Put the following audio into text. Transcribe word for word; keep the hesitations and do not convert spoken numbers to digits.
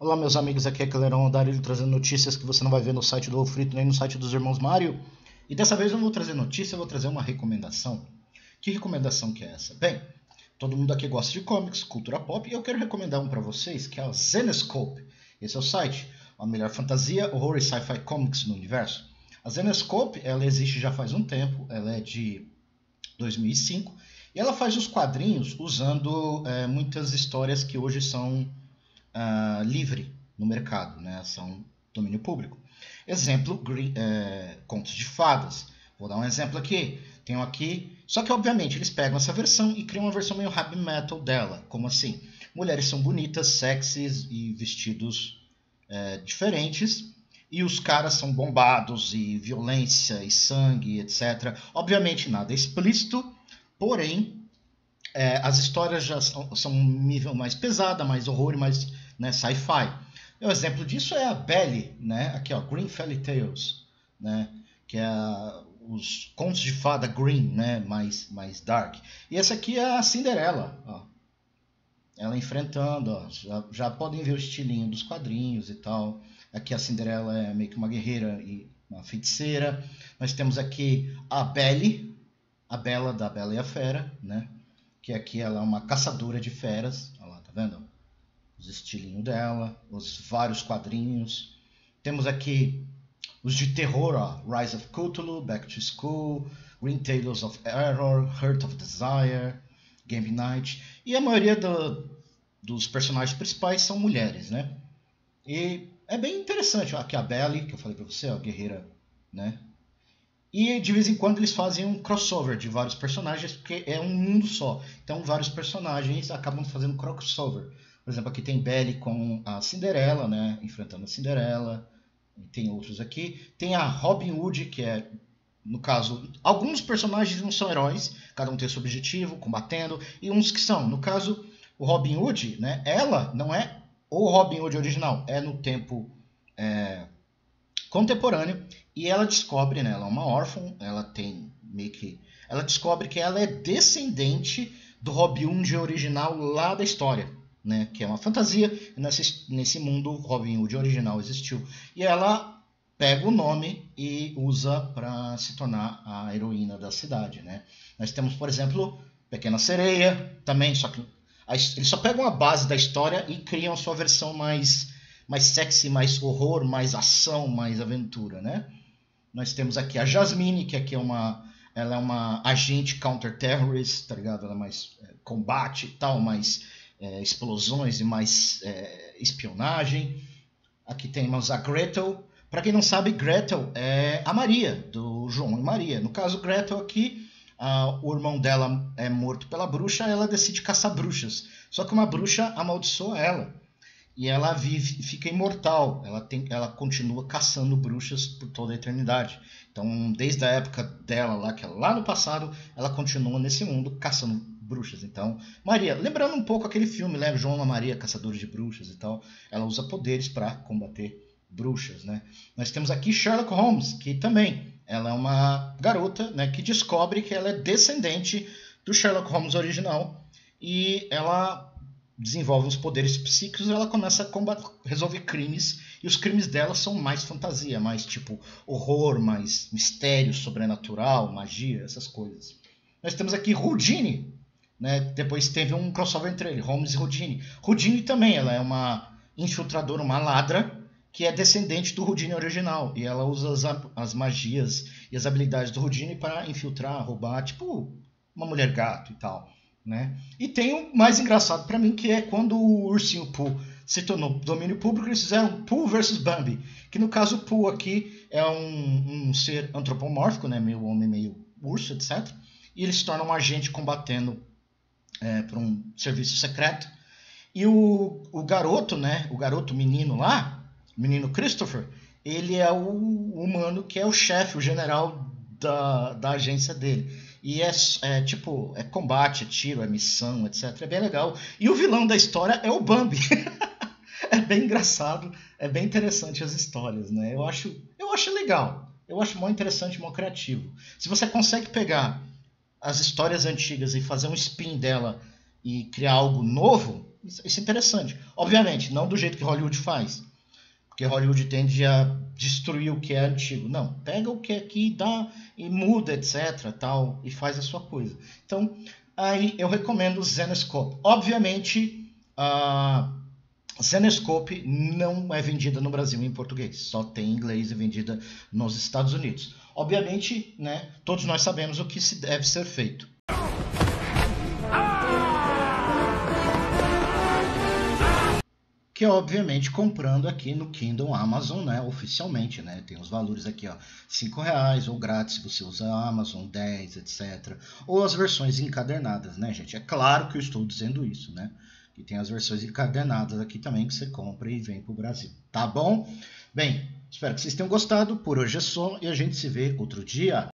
Olá meus amigos, aqui é Cleirão Andarilho trazendo notícias que você não vai ver no site do Wolfrito nem no site dos Irmãos Mário. E dessa vez eu não vou trazer notícia, eu vou trazer uma recomendação. Que recomendação que é essa? Bem, todo mundo aqui gosta de comics, cultura pop, e eu quero recomendar um para vocês, que é o Zenescope. Esse é o site, a melhor fantasia, horror e sci-fi comics no universo. A Zenescope, ela existe já faz um tempo, ela é de dois mil e cinco, e ela faz os quadrinhos usando é, muitas histórias que hoje são... Uh, livre no mercado, né? São domínio público. Exemplo, green, é, contos de fadas. Vou dar um exemplo aqui. Tenho aqui, só que obviamente eles pegam essa versão e criam uma versão meio heavy metal dela. Como assim? Mulheres são bonitas, sexys e vestidos é, diferentes. E os caras são bombados e violência e sangue, etcétera. Obviamente nada explícito, porém é, as histórias já são, são um nível mais pesada, mais horror e mais... Né, sci-fi. Um exemplo disso é a Belly, né? Aqui ó, Green Fairy Tales, né? Que é a, os contos de fada green, né? Mais, mais dark. E essa aqui é a Cinderela, ó. Ela enfrentando, ó. Já, já podem ver o estilinho dos quadrinhos e tal. Aqui a Cinderela é meio que uma guerreira e uma feiticeira. Nós temos aqui a Belly, a Bela da Bela e a Fera, né? Que aqui ela é uma caçadora de feras. Olha lá, tá vendo? Os estilinhos dela, os vários quadrinhos. Temos aqui os de terror, ó, Rise of Cthulhu, Back to School, Green Tales of Error, Heart of Desire, Game Night. E a maioria do, dos personagens principais são mulheres, né? E é bem interessante. Ó, aqui a Belly, que eu falei pra você, ó, guerreira, né? E de vez em quando eles fazem um crossover de vários personagens, porque é um mundo só. Então vários personagens acabam fazendo crossover. Por exemplo, aqui tem Belly com a Cinderela, né? Enfrentando a Cinderela. Tem outros aqui. Tem a Robin Hood, que é, no caso, alguns personagens não são heróis. Cada um tem seu objetivo, combatendo. E uns que são. No caso, o Robin Hood, né? Ela não é o Robin Hood original. É no tempo é, contemporâneo. E ela descobre, né? Ela é uma órfã. Ela tem meio que... Ela descobre que ela é descendente do Robin Hood original lá da história. Né, que é uma fantasia, e nesse, nesse mundo Robin Hood original existiu. E ela pega o nome e usa para se tornar a heroína da cidade. Né? Nós temos, por exemplo, Pequena Sereia, também, só que a, eles só pegam a base da história e criam a sua versão mais, mais sexy, mais horror, mais ação, mais aventura. Né? Nós temos aqui a Jasmine, que aqui é uma, ela é uma agente counter-terrorist, tá ligado? Ela é mais é, combate e tal, mais... É, explosões e mais é, espionagem. Aqui temos a Gretel. Para quem não sabe, Gretel é a Maria, do João e Maria. No caso, Gretel aqui, a, o irmão dela é morto pela bruxa, ela decide caçar bruxas. Só que uma bruxa amaldiçoa ela. E ela vive, fica imortal. Ela, tem, ela continua caçando bruxas por toda a eternidade. Então, desde a época dela, lá, que é lá no passado, ela continua nesse mundo caçando bruxas. Então, Maria, lembrando um pouco aquele filme, né? João e Maria, caçadores de bruxas e tal, ela usa poderes para combater bruxas, né? Nós temos aqui Sherlock Holmes, que também, ela é uma garota, né, que descobre que ela é descendente do Sherlock Holmes original e ela desenvolve os poderes psíquicos, ela começa a combater, resolver crimes, e os crimes dela são mais fantasia, mais tipo horror, mais mistério, sobrenatural, magia, essas coisas. Nós temos aqui Houdini, né? Depois teve um crossover entre ele, Holmes e Houdini. Houdini também, ela é uma infiltradora, uma ladra, que é descendente do Houdini original. E ela usa as, as magias e as habilidades do Houdini para infiltrar, roubar, tipo uma mulher gato e tal. Né? E tem o mais engraçado para mim, que é quando o ursinho Pooh se tornou domínio público, eles fizeram Pooh versus. Bambi. Que no caso o Pooh aqui é um, um ser antropomórfico, né? Meio homem, meio urso, etcétera. E ele se torna um agente combatendo... É, para um serviço secreto. E o, o garoto, né? O garoto menino lá, o menino Christopher, ele é o humano que é o chefe, o general da, da agência dele. E é, é tipo, é combate, é tiro, é missão, etcétera. É bem legal. E o vilão da história é o Bambi. É bem engraçado, é bem interessante as histórias, né? Eu acho, eu acho legal. Eu acho mó interessante, mó criativo. Se você consegue pegar as histórias antigas e fazer um spin dela e criar algo novo, isso é interessante. Obviamente, não do jeito que Hollywood faz, porque Hollywood tende a destruir o que é antigo. Não, pega o que é aqui, dá e muda, etcétera, tal, e faz a sua coisa. Então, aí eu recomendo o Zenescope. Obviamente, a Zenescope não é vendida no Brasil em português, só tem em inglês e vendida nos Estados Unidos. Obviamente, né, todos nós sabemos o que se deve ser feito. Que é, obviamente, comprando aqui no Kindle Amazon, né, oficialmente, né, tem os valores aqui, ó, cinco reais, ou grátis se você usa Amazon, dez, etcétera. Ou as versões encadernadas, né, gente? É claro que eu estou dizendo isso, né? E tem as versões encadernadas aqui também que você compra e vem para o Brasil, tá bom? Bem, espero que vocês tenham gostado, por hoje é só e a gente se vê outro dia.